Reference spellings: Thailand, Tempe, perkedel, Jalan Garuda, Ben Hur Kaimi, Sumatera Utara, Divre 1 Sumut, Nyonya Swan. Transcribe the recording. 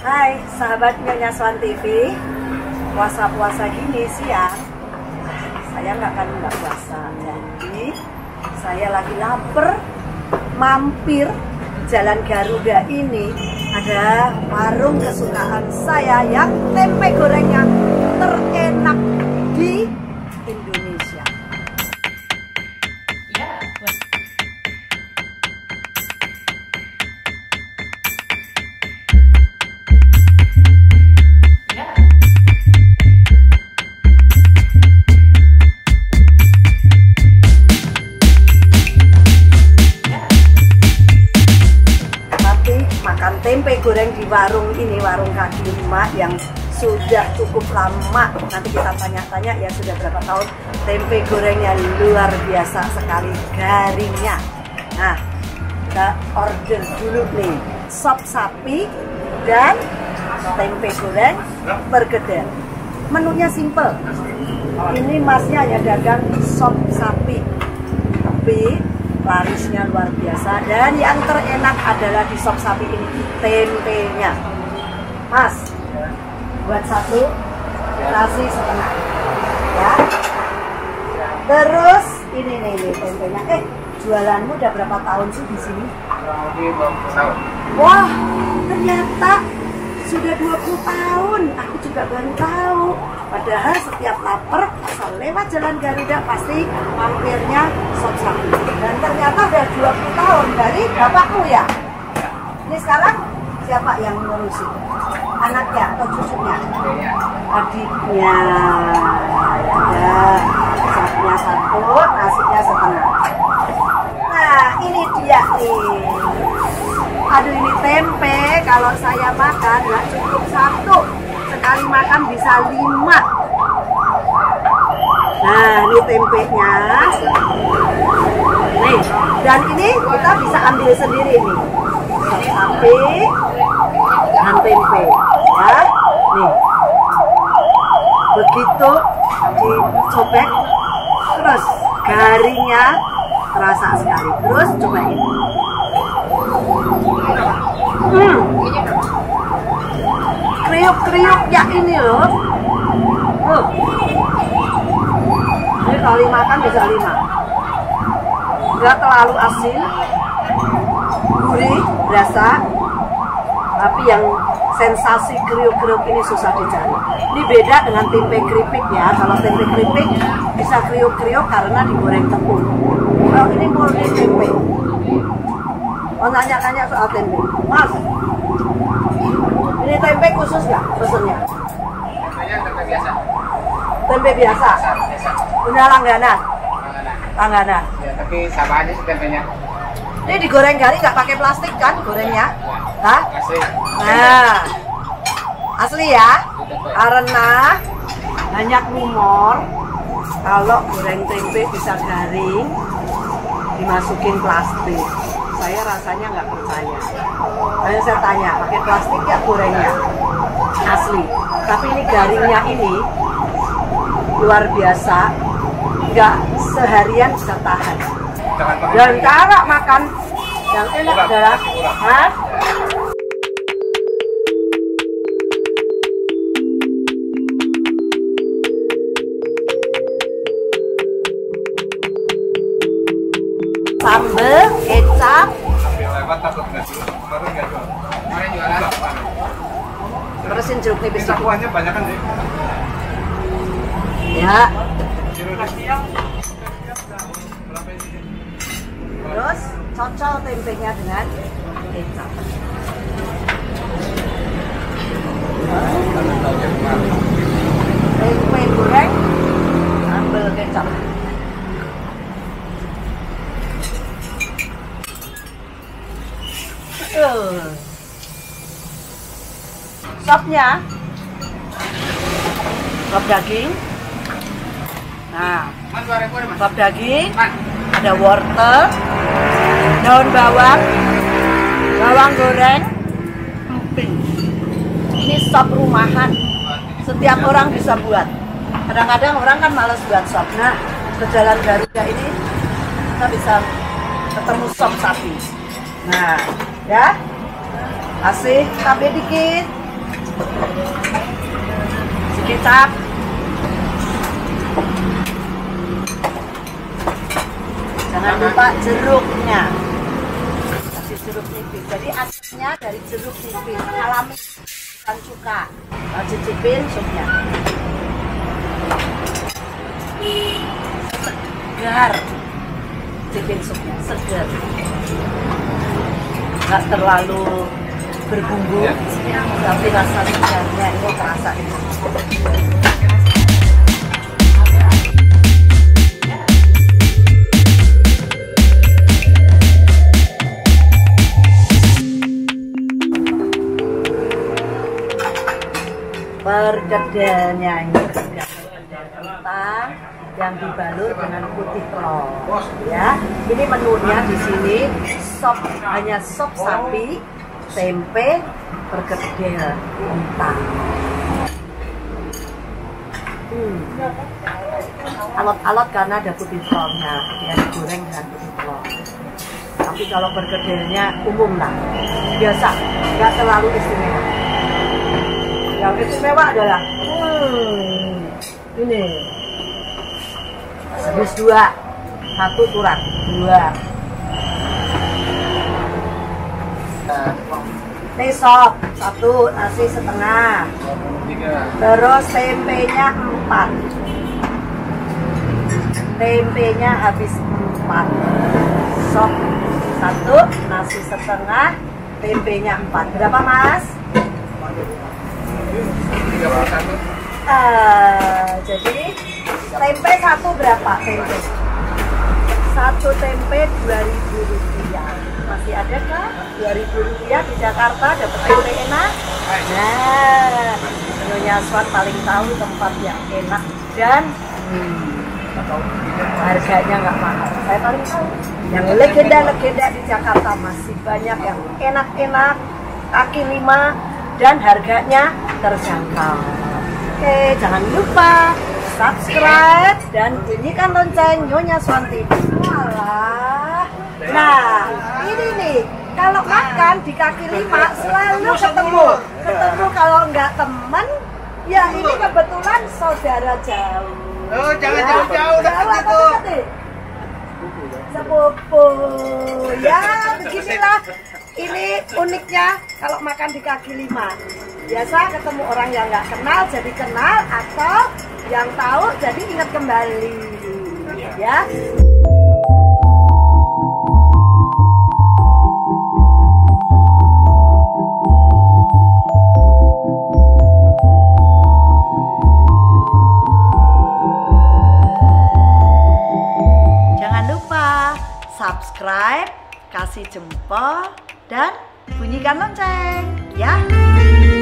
Hai sahabat Nyonya Swan TV, puasa-puasa gini siang saya nggak puasa, jadi saya lagi lapar, mampir Jalan Garuda. Ini ada warung kesukaan saya yang tempe gorengnya terenak di Indonesia. Makan tempe goreng di warung ini, warung kaki lima yang sudah cukup lama. Nanti kita tanya-tanya ya sudah berapa tahun. Tempe gorengnya luar biasa sekali, garingnya. Nah, kita order dulu nih, sop sapi dan tempe goreng perkedel. Menunya simple. Ini masnya hanya dagang sop sapi, tapi larisnya luar biasa, dan yang terenak adalah di sop sapi ini tempenya. Mas, buat satu nasi setengah ya. Terus ini tempenya. Jualanmu udah berapa tahun sih di sini? Wah, ternyata sudah 20 tahun. Aku juga baru tahu. Padahal setiap lapar asal lewat Jalan Garuda pasti mampirnya sop sapi. Dan ternyata udah 20 tahun dari bapakku ya. Ini sekarang siapa yang ngurusi? Anaknya atau cucunya? Adiknya. Ya, satunya satu, nasinya setengah. Nah, ini dia nih. Aduh, ini tempe kalau saya makan nggak cukup satu. Sekali makan bisa 5. Nah, ini tempenya. Nih, dan ini kita bisa ambil sendiri nih. Sapi dan tempe. Ya. Nih. Begitu dicobek terus garingnya terasa sekali. Terus cobain. Kriuk-kriuknya ini loh. Ini kalau makan bisa 5. Nggak terlalu asin, gurih, berasa. Tapi yang sensasi kriuk-kriuk ini susah dicari. Ini beda dengan tempe keripik ya. Kalau tempe keripik bisa kriuk-kriuk karena digoreng tepung. Kalau ini murni tempe. Oh, nanya-nanya soal tempe. Mas, ini tempe khusus nggak pesennya? Tempenya tempe biasa. Tempe biasa? Biasa. Udah langganan? Langganan. Ya, tapi sama aja sih tempenya. Ini digoreng garing nggak pakai plastik kan gorengnya? Hah? Asli. Nah, asli ya? Karena banyak rumor kalau goreng tempe bisa garing dimasukin plastik. Saya rasanya nggak percaya. Lalu saya tanya, pakai plastik ya gorengnya? Asli. Tapi ini garingnya ini luar biasa. Nggak seharian bisa tahan. Dan cara makan yang enak adalah sambel, kecap. Terusin jeruk nipis. Kuahnya banyak kan, ya. Terus cocol tempenya dengan kecap. Tempe goreng, sambel kecap. Sopnya sop daging. Nah, sop daging ada wortel, daun bawang, bawang goreng, emping. Ini sop rumahan, setiap orang bisa buat. Kadang-kadang orang kan malas buat sop. Nah, ke Jalan Garuda ini kita bisa ketemu sop sapi. Nah, ya, kasih cabai dikit, Kecap. Jangan lupa jeruknya. Kasih jeruk nipis. Jadi asamnya dari jeruk nipis. Alami, bukan cuka. Kalau cicipin supnya. Segar. Cicipin supnya segar. Enggak terlalu berbumbu, tapi rasa segarnya itu terasa. Perkedelnya ini sudah mentah yang dibalur dengan putih telur, ya. Ini menunya di sini sop, hanya sop sapi, tempe, perkedel mentah. Alot-alot karena ada putih telurnya, ya, digoreng dengan putih telur. Tapi kalau perkedelnya umum lah, biasa, nggak terlalu istimewa. Yang istimewa adalah ini habis dua, satu turang dua. Ini sop, satu, nasi setengah, terus tempenya 4, tempenya habis 4, sop 1, nasi setengah, tempenya 4, berapa mas? 31. Jadi tempe 1 berapa tempe? 1 tempe Rp2.000. Masih ada kah? Rp2.000 di Jakarta dapat tempe enak. Nah, Nyonya Swan paling tahu tempat yang enak dan harganya nggak mahal. Saya paling tahu. Yang legenda-legenda di Jakarta masih banyak yang enak-enak, kaki 5 dan harganya terjangkau. Oke, jangan lupa subscribe dan bunyikan lonceng Nyonya Swan TV. Walah. Nah, ini nih, kalau makan di kaki 5 selalu ketemu kalau nggak temen, ya ini kebetulan saudara jauh. Oh, jangan jauh-jauh, deket-deket. Sepupu. Ya, beginilah. Ini uniknya kalau makan di kaki 5. Biasa ketemu orang yang nggak kenal jadi kenal, atau yang tahu jadi ingat kembali, ya. Jangan lupa subscribe, kasih jempol, dan bunyikan lonceng, ya.